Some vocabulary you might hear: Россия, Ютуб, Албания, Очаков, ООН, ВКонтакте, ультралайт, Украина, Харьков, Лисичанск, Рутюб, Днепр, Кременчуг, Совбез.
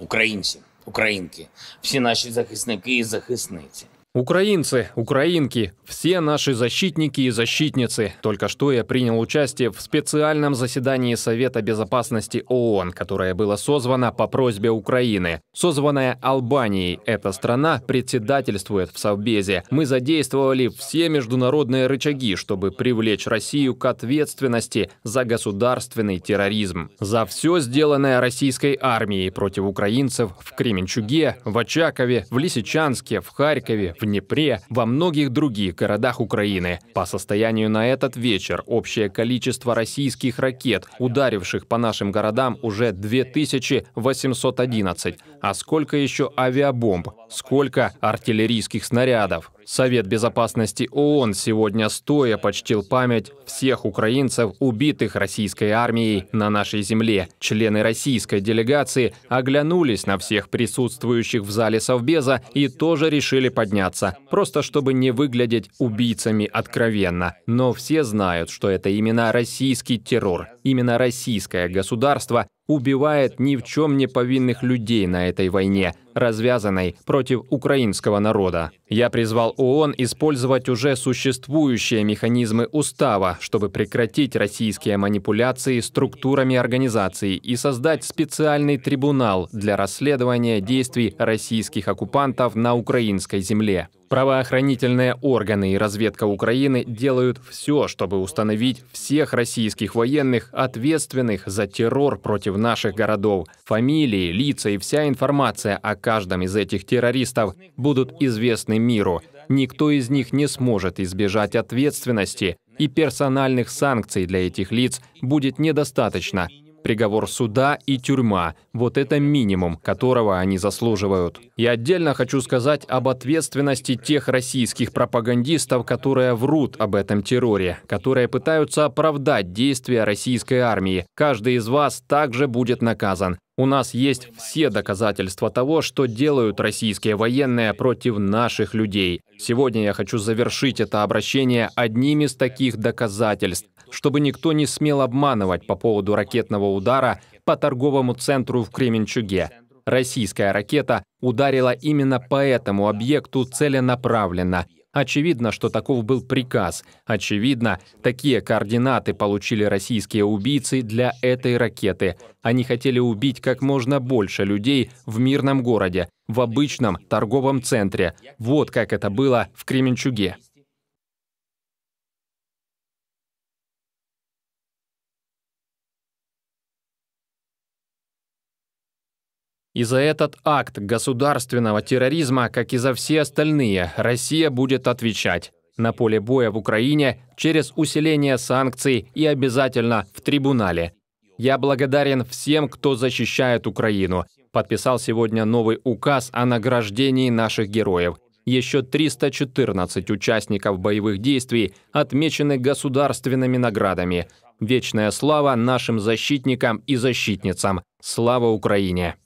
українці, українки, всі наші захисники і захисниці. Украинцы, украинки, все наши защитники и защитницы. Только что я принял участие в специальном заседании Совета Безопасности ООН, которое было созвано по просьбе Украины. Созванная Албанией, эта страна председательствует в Совбезе. Мы задействовали все международные рычаги, чтобы привлечь Россию к ответственности за государственный терроризм. За все сделанное российской армией против украинцев в Кременчуге, в Очакове, в Лисичанске, в Харькове, в Днепре, во многих других городах Украины. По состоянию на этот вечер общее количество российских ракет, ударивших по нашим городам, уже 2811. А сколько еще авиабомб? Сколько артиллерийских снарядов? Совет Безопасности ООН сегодня стоя почтил память всех украинцев, убитых российской армией на нашей земле. Члены российской делегации оглянулись на всех присутствующих в зале Совбеза и тоже решили подняться, просто чтобы не выглядеть убийцами откровенно. Но все знают, что это именно российский террор, именно российское государство убивает ни в чем не повинных людей на этой войне, развязанной против украинского народа. Я призвал ООН использовать уже существующие механизмы устава, чтобы прекратить российские манипуляции структурами организации и создать специальный трибунал для расследования действий российских оккупантов на украинской земле. Правоохранительные органы и разведка Украины делают все, чтобы установить всех российских военных, ответственных за террор против наших городов. Фамилии, лица и вся информация о каждом из этих террористов будут известны миру. Никто из них не сможет избежать ответственности, и персональных санкций для этих лиц будет недостаточно. Приговор суда и тюрьма – вот это минимум, которого они заслуживают. Я отдельно хочу сказать об ответственности тех российских пропагандистов, которые врут об этом терроре, которые пытаются оправдать действия российской армии. Каждый из вас также будет наказан. У нас есть все доказательства того, что делают российские военные против наших людей. Сегодня я хочу завершить это обращение одним из таких доказательств, чтобы никто не смел обманывать по поводу ракетного удара по торговому центру в Кременчуге. Российская ракета ударила именно по этому объекту целенаправленно. Очевидно, что таков был приказ. Очевидно, такие координаты получили российские убийцы для этой ракеты. Они хотели убить как можно больше людей в мирном городе, в обычном торговом центре. Вот как это было в Кременчуге. И за этот акт государственного терроризма, как и за все остальные, Россия будет отвечать на поле боя в Украине через усиление санкций и обязательно в трибунале. Я благодарен всем, кто защищает Украину. Подписал сегодня новый указ о награждении наших героев. Еще 314 участников боевых действий отмечены государственными наградами. Вечная слава нашим защитникам и защитницам. Слава Украине!